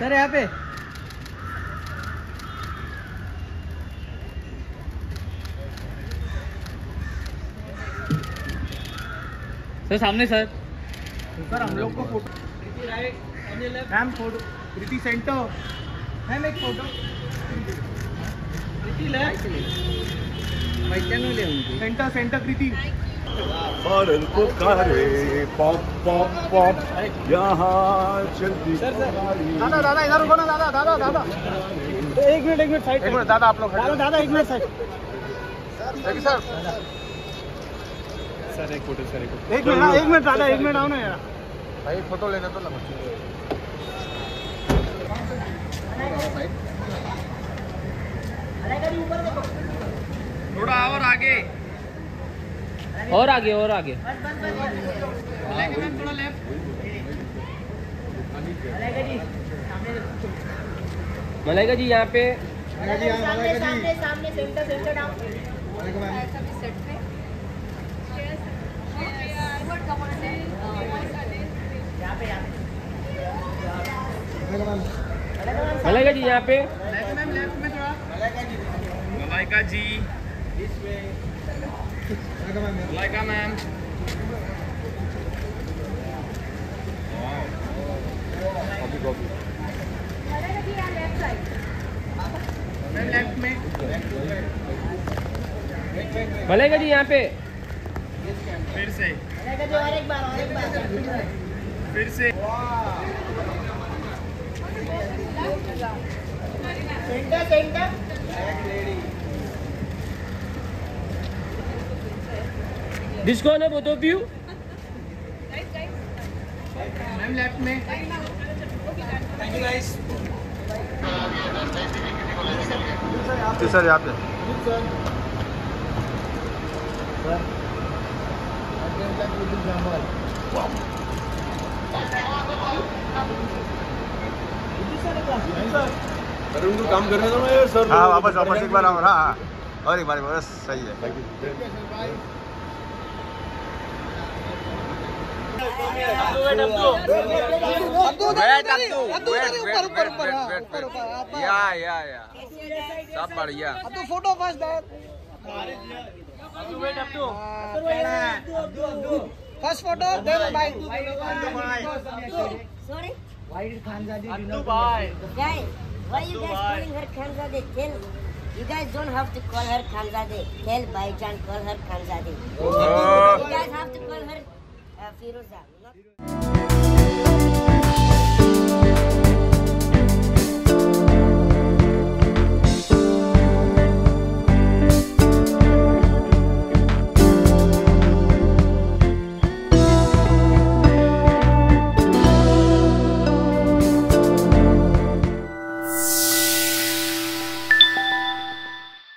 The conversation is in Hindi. सर यहाँ पे सर सामने सर सर हम लोग को फोटो राइट मैम फोटो कृति सेंटर मैम एक फोटो कृति लेफ्ट ले सेंटर सेंटर कृति भारत पुकारे पॉप पॉप पॉप यहाँ चलती दादा दादा इधर रुको ना दादा दादा दादा एक मिनट साइड एक मिनट दादा आप लोग दादा दादा एक मिनट साइड सर सर एक मिनट दादा एक मिनट आओ ना यार भाई फोटो लेना तो लगा थोड़ा और आगे और आगे और आगे थोड़ा लेफ्ट मलाइका जी यहाँ पे सामने सामने सामने centre centre down Malaika ji यहाँ पे लेफ्ट में थोड़ा मलाइका जी Malaika ma'am. Copy copy. Malaika ji are left side. Ma'am left में. Malaika ji यहाँ पे. फिर से. Malaika ji और एक बार और एक बार. फिर से. Center center. This corner, both of you. Guys, guys. I'm left में. Thank you guys. जी सर यहाँ पे. सर उनको काम करने दो ना यार सर. हाँ वापस वापस एक बार आओ ना और एक बार बस सही है. या सब बढ़िया तो photo first first photo sorry Khanzadi. You guys don't have to call her Khanzadi. Tell Baijan call her Khanzadi. You guys have to call her Firoza.